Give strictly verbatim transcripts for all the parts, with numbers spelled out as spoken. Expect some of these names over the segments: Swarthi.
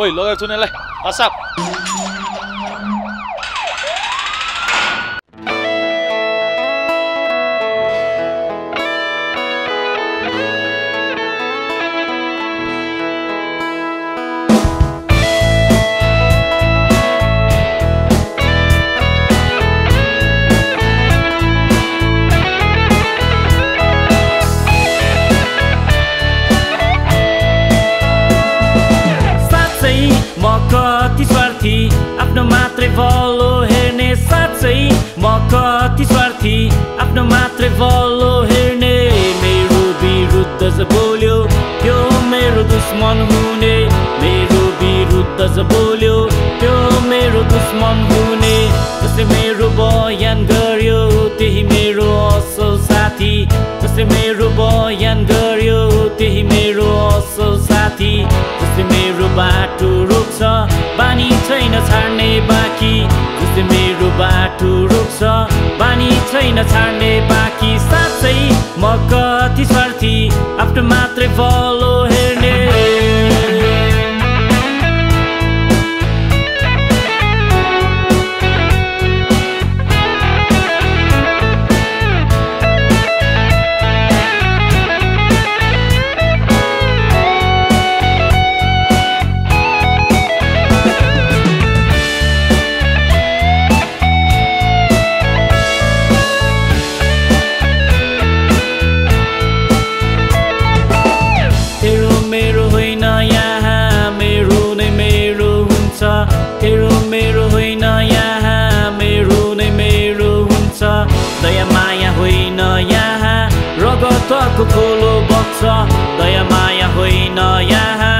Oj, lodhe të tunele. Asap. Mokoti Swarthi, apno matre volo herne satsai. Mokoti Swarthi, apno matre volo herne. Mero birudda se bolyo, kyo mero dushman hune. Mero birudda se bolyo, kyo mero dushman hune. Jasle mero bayan garyo, tehi mero asal sathi. Jasle mero bayan garyo, tehi mero asal sathi. Jasle mero batu Bani chaina chadne baki Jasle mero bato rokcha Bani chaina chadne baki Satsai ma kati swarthi After matre volo Tero mero hoina yaha, mero ne mero huncha. Daya maya hoina yaha, ragataku kolo baksa. Daya maya hoina yaha,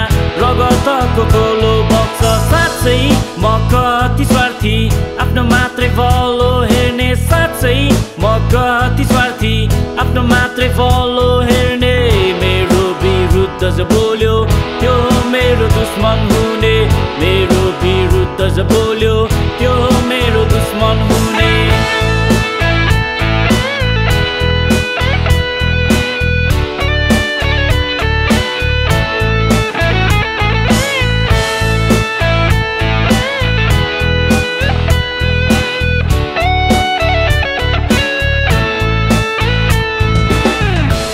ragataku kolo baksa. Satsai Mokoti Swarthi, apno matre volo herne. Satsai Mokoti Swarthi, apno matre volo herne. Mero birudda se bolyo, tyo mero dushman hune. Mero birudda se bolyo, tyo mero dushman hune.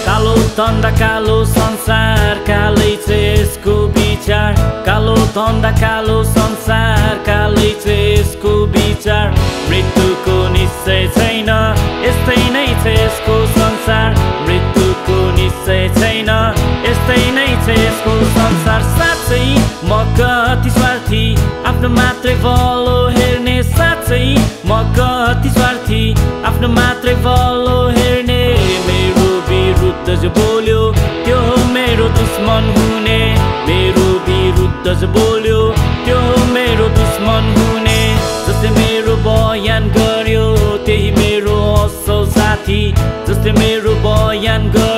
Kalo tanda kalo sansar, kalai cha esko bichar. Kalo tanda kalo sansar, kalai cha esko bichar. Mrityuko nischay chaina, yastai nai cha esko sansar. Mrityuko nischay chaina, yastai nai cha esko sansar. Satsai ma kati swarthi, afno matre volo herne. Satsai ma kati swarthi, afno matre volo herne. Mero birudda se bolyo, tyo mero dushman hune. Mero birudda se bolyo, tyo mero dushman hune. Jasle mero bayan garyo, tehi mero asal sathi. Jasle mero bayan garyo.